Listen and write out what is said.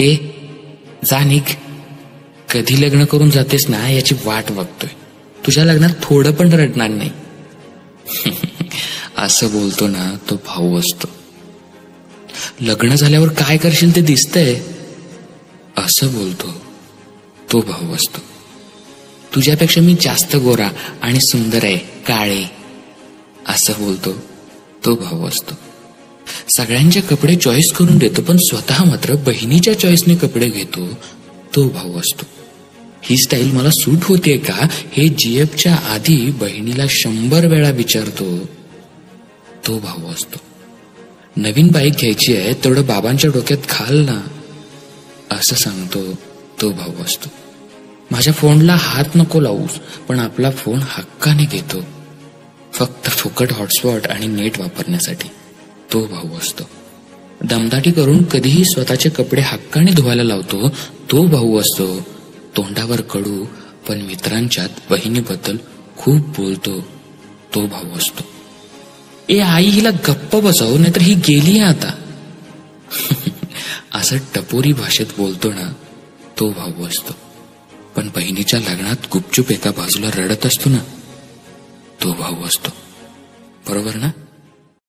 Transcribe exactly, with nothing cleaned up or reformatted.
ए जा निघ, कधी लग्न करून जातेस ना याची वाट बघतोय, तुझ्या लग्नात थोडं पण रडणार नाही. असं बोलतो ना तो भाऊ असतो. लग्न झाल्यावर काय करशील ते दिसतंय असं बोलतो तो भाऊ असतो. तुझ्यापेक्षा मी जास्त गोरा आणि सुंदर आहे, काळे असं बोलतो तो भाऊ असतो. सगळ्यांचे कपडे चॉईस करून देतो पण स्वतः मात्र बहिणीच्या चॉईसने कपडे घेतो तो भाऊ असतो. ही स्टाईल मला सूट होते का हे जीएफच्या आधी बहिणीला शंभर वेळा विचारतो तो भाऊ असतो. नवीन बाईक घ्यायची आहे, तेवढं बाबांच्या डोक्यात घाल ना असं सांगतो तो भाऊ असतो. माझ्या फोनला हात नको लावूस पण आपला फोन हक्काने घेतो, फक्त फुकट हॉटस्पॉट आणि नेट वापरण्यासाठी तो भाऊ असतो. दमदाटी करून कधीही स्वतःचे कपडे हक्काने धुवायला लावतो तो भाऊ असतो. तोंडावर कडू पण मित्रांच्यात बहिणीबद्दल खूप बोलतो तो भाऊ असतो. ए आई हिला गप्प बसव नाहीतर ही गेली आता असं टपोरी भाषेत बोलतो ना तो भाऊ असतो. पण बहिणीच्या लग्नात गुपचूप एका बाजूला रडत असतो ना तो भाऊ असतो. बरोबर ना.